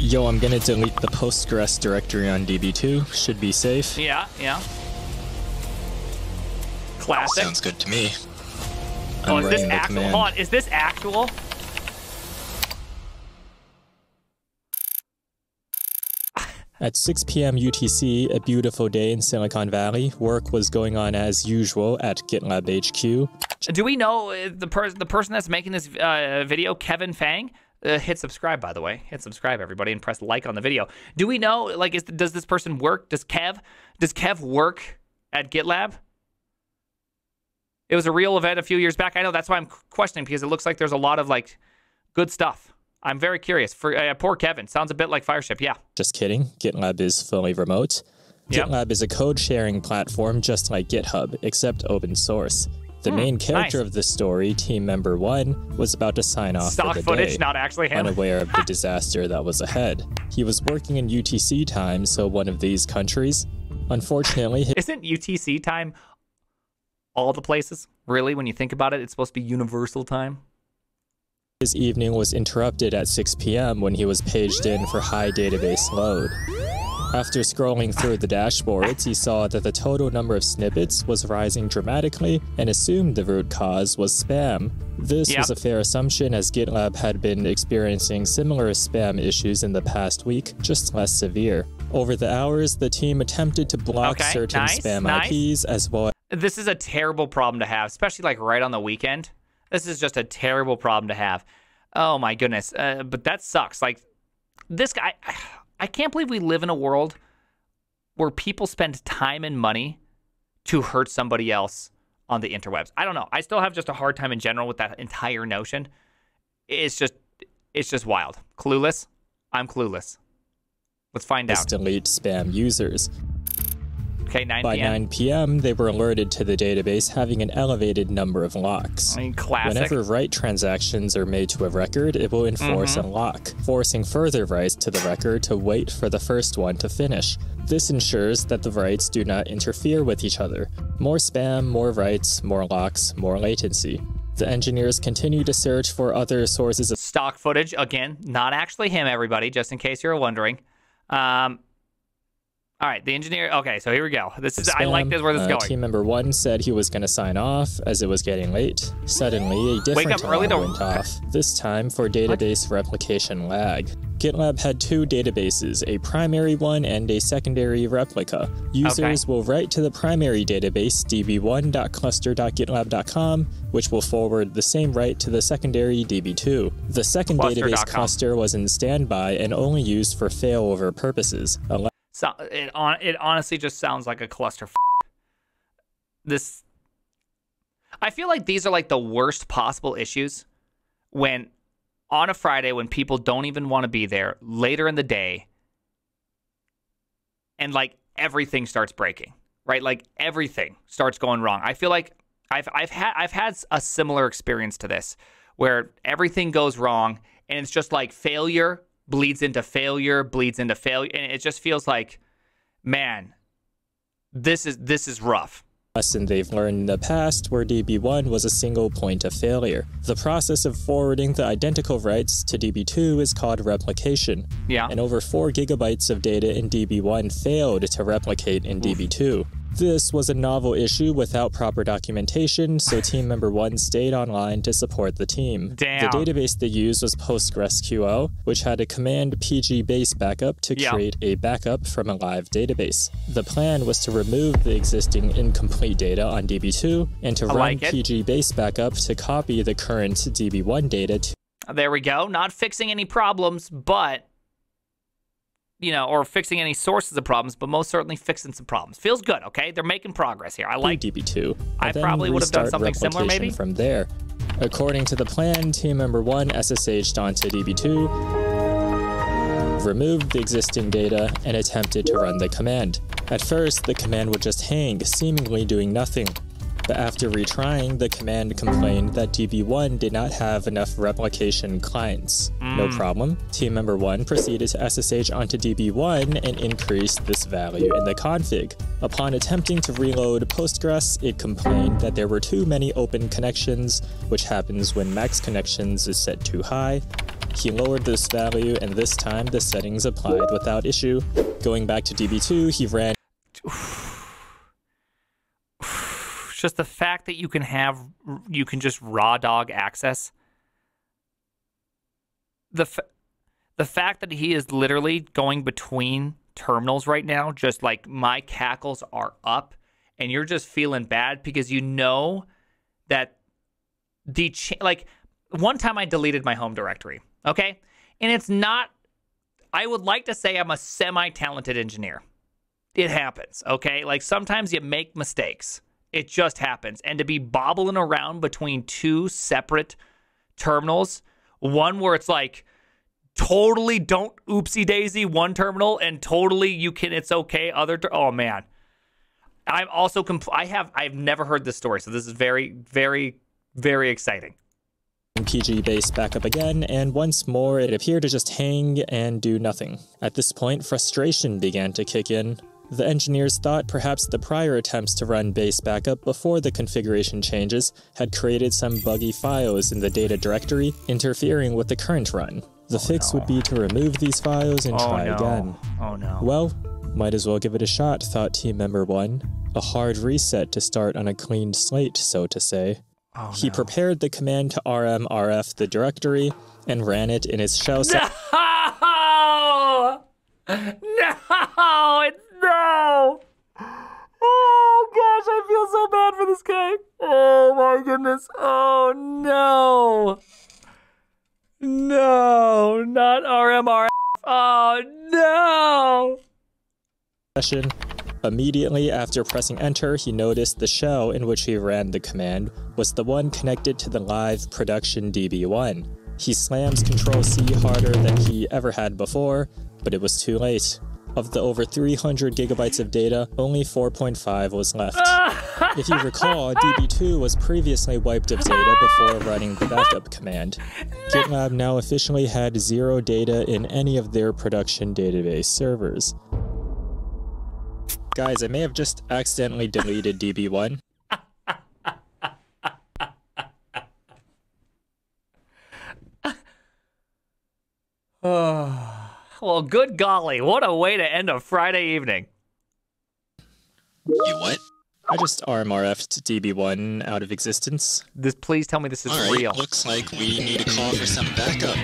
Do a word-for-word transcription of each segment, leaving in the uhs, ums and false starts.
Yo, I'm gonna delete the Postgres directory on D B two. Should be safe. Yeah, yeah. Classic. Sounds good to me. I'm oh, is this actual? Command. Hold on, is this actual? At six p m U T C, a beautiful day in Silicon Valley, work was going on as usual at GitLab H Q. Do we know the person the person that's making this uh, video, Kevin Fang? Uh, hit subscribe, by the way. Hit subscribe, everybody, and press like on the video. Do we know, like, is, does this person work? Does Kev? Does Kev work at GitLab? It was a real event a few years back. I know, that's why I'm questioning, because it looks like there's a lot of, like, good stuff. I'm very curious. For uh, poor Kevin. Sounds a bit like Fireship, yeah. Just kidding. GitLab is fully remote. Yep. GitLab is a code-sharing platform just like GitHub, except open source. The hmm, main character nice. of the story, team member one, was about to sign off Stock for the footage, day, not actually him. unaware of the disaster that was ahead. He was working in U T C time, so one of these countries. Unfortunately... Isn't U T C time all the places? Really, when you think about it, it's supposed to be universal time. His evening was interrupted at six p m when he was paged in for high database load. After scrolling through the dashboards, he saw that the total number of snippets was rising dramatically and assumed the root cause was spam. This yep. was a fair assumption, as GitLab had been experiencing similar spam issues in the past week, just less severe. Over the hours, the team attempted to block okay, certain nice, spam nice. I Ps as well. This is a terrible problem to have, especially like right on the weekend. This is just a terrible problem to have. Oh my goodness. Uh, but that sucks. Like, this guy, I can't believe we live in a world where people spend time and money to hurt somebody else on the interwebs. I don't know. I still have just a hard time in general with that entire notion. It's just, it's just wild. Clueless. I'm clueless. Let's find out. Just delete spam users. Okay, nine By nine p m, they were alerted to the database having an elevated number of locks. I mean, classic. Whenever write transactions are made to a record, it will enforce mm-hmm. a lock, forcing further writes to the record to wait for the first one to finish. This ensures that the writes do not interfere with each other. More spam, more writes, more locks, more latency. The engineers continue to search for other sources of stock footage. Again, not actually him, everybody, just in case you're wondering. Um... All right, the engineer. Okay, so here we go. This is, Spam, I like this, where this is going. Uh, team member one said he was going to sign off as it was getting late. Suddenly, a different alarm to... went off, this time for database what? replication lag. GitLab had two databases, a primary one and a secondary replica. Users okay. will write to the primary database, d b one dot cluster dot gitlab dot com, which will forward the same write to the secondary d b two. The second cluster. database com. cluster was in standby and only used for failover purposes. So it on it honestly just sounds like a clusterfuck. This, I feel like these are like the worst possible issues when on a Friday when people don't even want to be there later in the day, and like everything starts breaking, right? Like everything starts going wrong. I feel like I've I've had I've had a similar experience to this where everything goes wrong and it's just like failure. bleeds into failure, bleeds into failure. And it just feels like, man, this is this is rough. Lesson they've learned in the past where d b one was a single point of failure. The process of forwarding the identical writes to d b two is called replication. Yeah. And over four gigabytes of data in d b one failed to replicate in Oof. d b two. This was a novel issue without proper documentation, so team member one stayed online to support the team. Damn. The database they used was PostgreSQL, which had a command p g basebackup to yep. create a backup from a live database. The plan was to remove the existing incomplete data on d b two and to I run like p g basebackup to copy the current d b one data to... There we go. Not fixing any problems, but... you know, or fixing any sources of problems, but most certainly fixing some problems. Feels good, okay? They're making progress here. I like d b two. I probably would have done something similar, maybe? From there. According to the plan, team member one S S H'd onto d b two, removed the existing data, and attempted to run the command. At first, the command would just hang, seemingly doing nothing. But after retrying, the command complained that d b one did not have enough replication clients. Mm. No problem. Team member one proceeded to S S H onto d b one and increased this value in the config. Upon attempting to reload Postgres, it complained that there were too many open connections, which happens when max connections is set too high. he lowered this value, and this time the settings applied without issue. Going back to D B two, he ran... Just the fact that you can have, you can just raw dog access. The, f the fact that he is literally going between terminals right now, just like my cackles are up, and you're just feeling bad because you know that the, ch like one time I deleted my home directory, okay? And it's not, I would like to say I'm a semi-talented engineer. It happens, okay? Like sometimes you make mistakes. It just happens. And to be bobbling around between two separate terminals, one where it's like totally don't oopsie daisy one terminal and totally you can, it's okay other, oh man. I'm also, compl I have, I've never heard this story. So this is very, very, very exciting. pg_basebackup again, and once more it appeared to just hang and do nothing. At this point, frustration began to kick in. The engineers thought perhaps the prior attempts to run base backup before the configuration changes had created some buggy files in the data directory, interfering with the current run. The oh, fix no. would be to remove these files and oh, try no. again. Oh no. Well, might as well give it a shot, thought team member one. A hard reset to start on a clean slate, so to say. Oh, he no. prepared the command to rmrf the directory and ran it in its shell. No! No! It's No! Oh gosh, I feel so bad for this guy. Oh my goodness. Oh no. No, not R M R F. Oh no! Session. Immediately after pressing enter, he noticed the shell in which he ran the command was the one connected to the live production D B one. He slams control C harder than he ever had before, but it was too late. Of the over three hundred gigabytes of data, only four point five was left. If you recall, D B two was previously wiped of data before running the backup command. GitLab now officially had zero data in any of their production database servers. Guys, I may have just accidentally deleted D B one. Oh... Well, good golly, what a way to end a Friday evening. You what? I just R M R F'd D B one out of existence. This, please tell me this is All right, real. Looks like we need a call for some backup.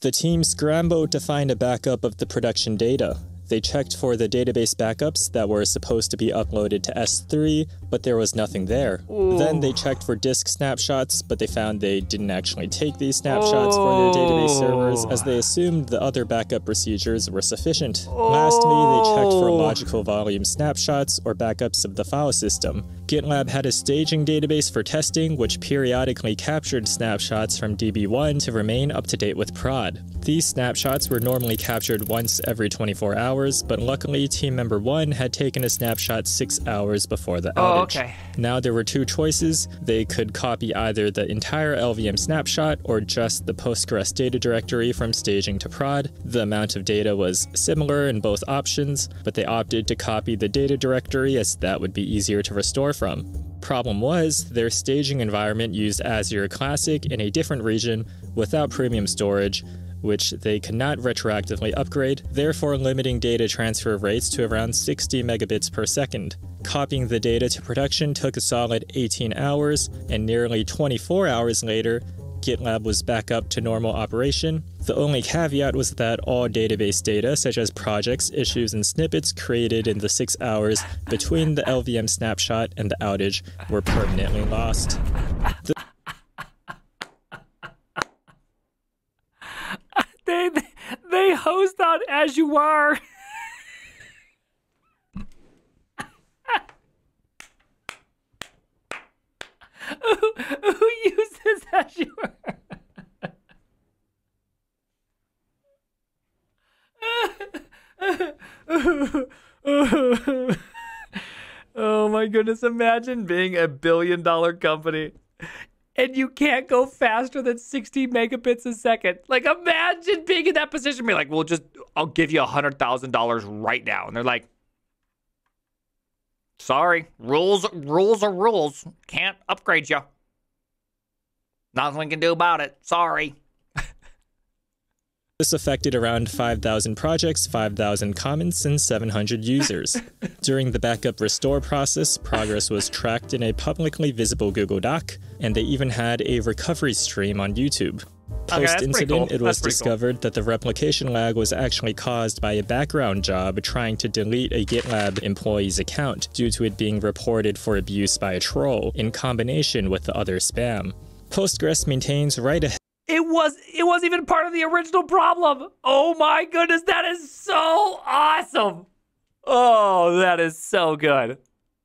The team scrambled to find a backup of the production data. They checked for the database backups that were supposed to be uploaded to S three, but there was nothing there. Ooh. Then they checked for disk snapshots, but they found they didn't actually take these snapshots oh. for their database servers, as they assumed the other backup procedures were sufficient. Oh. Lastly, they checked for logical volume snapshots or backups of the file system. GitLab had a staging database for testing, which periodically captured snapshots from D B one to remain up to date with prod. These snapshots were normally captured once every twenty-four hours, but luckily team member one had taken a snapshot six hours before the outage. Oh, okay. Now there were two choices. They could copy either the entire L V M snapshot or just the Postgres data directory from staging to prod. The amount of data was similar in both options, but they opted to copy the data directory as that would be easier to restore from. Problem was, their staging environment used Azure Classic in a different region without premium storage, which they could not retroactively upgrade, therefore limiting data transfer rates to around sixty megabits per second. Copying the data to production took a solid eighteen hours, and nearly twenty-four hours later, GitLab was back up to normal operation. The only caveat was that all database data, such as projects, issues, and snippets created in the six hours between the L V M snapshot and the outage, were permanently lost. The They, they, they host on Azure. who, who uses Azure? Oh my goodness, imagine being a billion dollar company. And you can't go faster than sixty megabits a second. Like, imagine being in that position. Be like, we'll just, I'll give you one hundred thousand dollars right now. And they're like, sorry, rules, rules are rules. Can't upgrade you. Nothing we can do about it. Sorry. This affected around five thousand projects, five thousand comments, and seven hundred users. During the backup restore process, progress was tracked in a publicly visible Google Doc, and they even had a recovery stream on YouTube. Post-incident, okay, cool. it was discovered cool. that the replication lag was actually caused by a background job trying to delete a GitLab employee's account due to it being reported for abuse by a troll, in combination with the other spam. Postgres maintains right ahead. It was, it was even part of the original problem. Oh my goodness, that is so awesome. Oh, that is so good.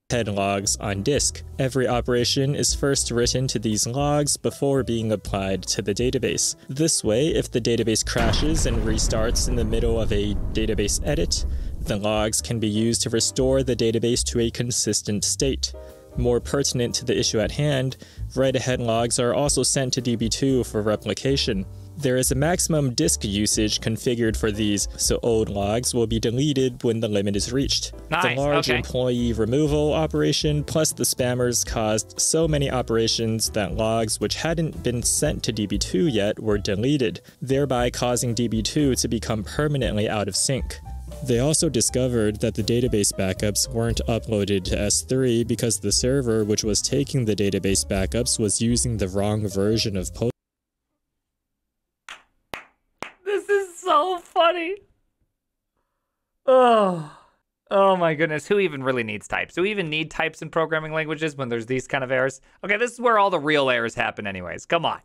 Head logs on disk. Every operation is first written to these logs before being applied to the database. This way, if the database crashes and restarts in the middle of a database edit, the logs can be used to restore the database to a consistent state. More pertinent to the issue at hand, write-ahead logs are also sent to D B two for replication. There is a maximum disk usage configured for these, so old logs will be deleted when the limit is reached. Nice, the large okay. employee removal operation plus the spammers caused so many operations that logs which hadn't been sent to D B two yet were deleted, thereby causing D B two to become permanently out of sync. They also discovered that the database backups weren't uploaded to S three because the server which was taking the database backups was using the wrong version of Postgres. This is so funny. Oh, oh my goodness. Who even really needs types? Do we even need types in programming languages when there's these kind of errors? Okay, this is where all the real errors happen anyways. Come on.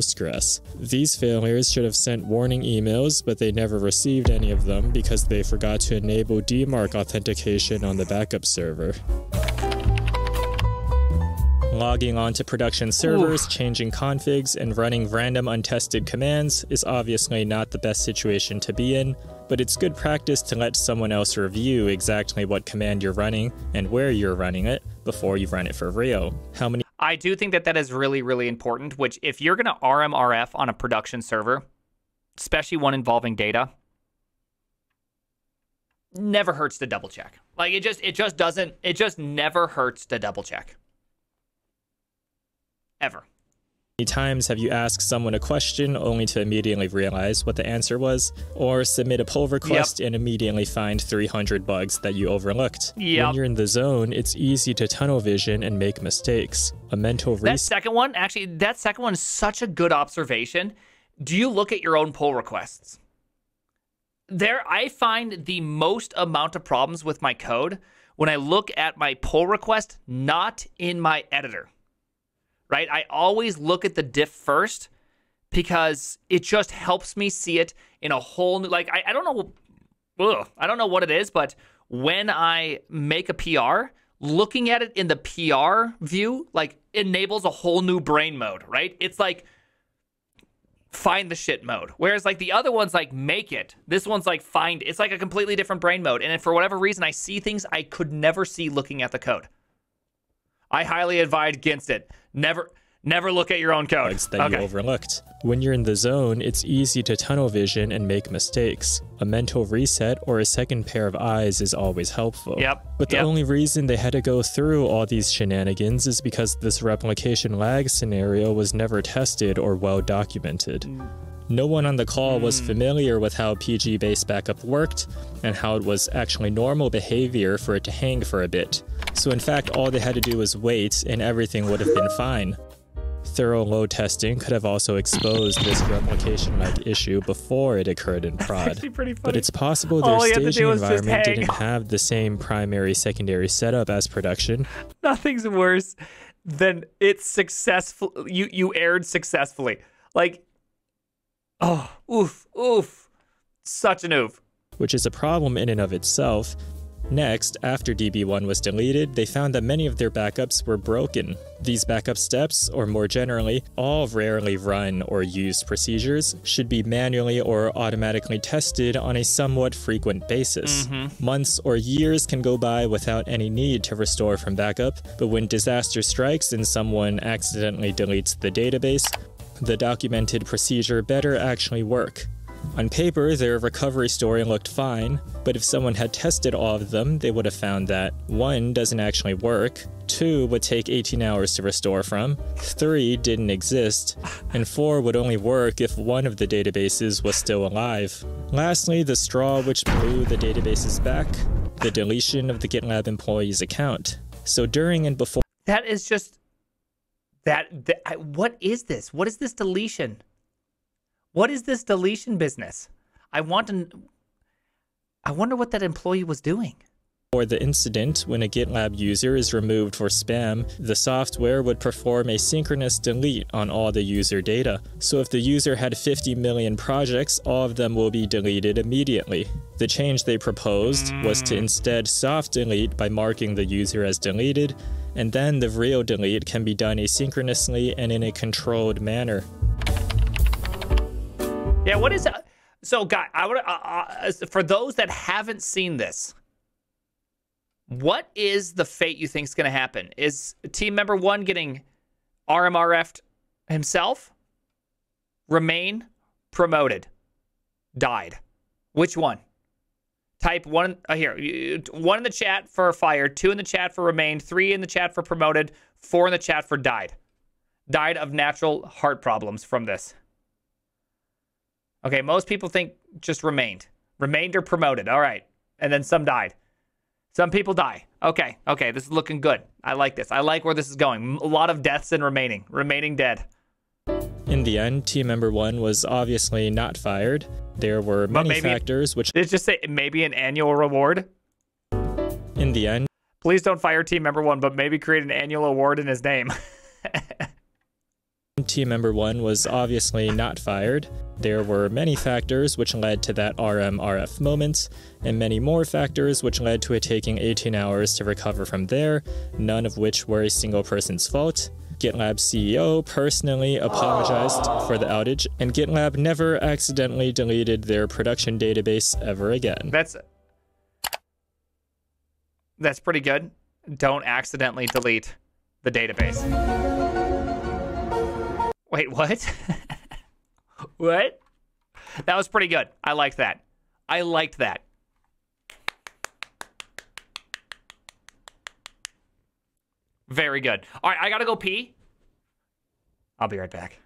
Postgres. These failures should have sent warning emails, but they never received any of them because they forgot to enable D MARC authentication on the backup server. Logging onto production servers, changing configs, and running random untested commands is obviously not the best situation to be in, but it's good practice to let someone else review exactly what command you're running and where you're running it before you run it for real. How many I do think that that is really, really important, which if you're going to R M R F on a production server, especially one involving data, never hurts to double check. Like it just, it just doesn't, it just never hurts to double check. Ever. How many times have you asked someone a question only to immediately realize what the answer was, or submit a pull request yep. and immediately find three hundred bugs that you overlooked? Yep. When you're in the zone, it's easy to tunnel vision and make mistakes. A mental reset. That second one, actually, that second one is such a good observation. Do you look at your own pull requests? There, I find the most amount of problems with my code when I look at my pull request, not in my editor. Right? I always look at the diff first because it just helps me see it in a whole new, like, I, I don't know, ugh, I don't know what it is, but when I make a P R, looking at it in the P R view, like, enables a whole new brain mode, right? It's like, find the shit mode. Whereas, like, the other one's like, make it. This one's like, find. It's like a completely different brain mode. And if for whatever reason, I see things I could never see looking at the code. I highly advise against it. Never, never look at your own code. That okay. you overlooked. When you're in the zone, it's easy to tunnel vision and make mistakes. A mental reset or a second pair of eyes is always helpful. Yep. But the yep. only reason they had to go through all these shenanigans is because this replication lag scenario was never tested or well documented. Mm. No one on the call was familiar with how P G basebackup worked and how it was actually normal behavior for it to hang for a bit. So in fact, all they had to do was wait and everything would have been fine. Thorough load testing could have also exposed this replication-like issue before it occurred in prod. But it's possible their staging environment didn't have the same primary-secondary setup as production. Nothing's worse than it's successful. You, you aired successfully. Like, oh, oof, oof, such an oof. Which is a problem in and of itself. Next, after D B one was deleted, they found that many of their backups were broken. These backup steps, or more generally, all rarely run or used procedures, should be manually or automatically tested on a somewhat frequent basis. Mm-hmm. Months or years can go by without any need to restore from backup, but when disaster strikes and someone accidentally deletes the database, the documented procedure better actually work. On paper, their recovery story looked fine, but if someone had tested all of them, they would have found that one doesn't actually work, two would take eighteen hours to restore from, three didn't exist, and four would only work if one of the databases was still alive. Lastly, the straw which blew the databases back, the deletion of the GitLab employee's account. So during and before... That is just... That, that what is this? What is this deletion? What is this deletion business? I want to, I wonder what that employee was doing. For the incident, when a GitLab user is removed for spam, the software would perform a synchronous delete on all the user data. So if the user had fifty million projects, all of them will be deleted immediately. The change they proposed was to instead soft delete by marking the user as deleted, and then the real delete can be done asynchronously and in a controlled manner. Yeah, what is that? So, guy, I would uh, uh, for those that haven't seen this, what is the fate you think is going to happen? Is team member one getting R M R F'd himself? Remain promoted, died. Which one? Type one uh, here. One in the chat for fired. Two in the chat for remained. Three in the chat for promoted. Four in the chat for died. Died of natural heart problems from this. Okay, most people think just remained. Remained or promoted, all right. And then some died. Some people die. Okay, okay, this is looking good. I like this. I like where this is going. A lot of deaths and remaining. Remaining dead. In the end, team member one was obviously not fired. There were many maybe, factors which... Did it just say maybe an annual reward? In the end... Please don't fire team member one, but maybe create an annual award in his name. Team member one was obviously not fired. There were many factors which led to that R M R F moment, and many more factors which led to it taking eighteen hours to recover from there, none of which were a single person's fault. GitLab C E O personally apologized Aww. for the outage, and GitLab never accidentally deleted their production database ever again. That's that's pretty good. Don't accidentally delete the database. Wait, what? What? That was pretty good. I liked that. I liked that. Very good. All right, I gotta go pee. I'll be right back.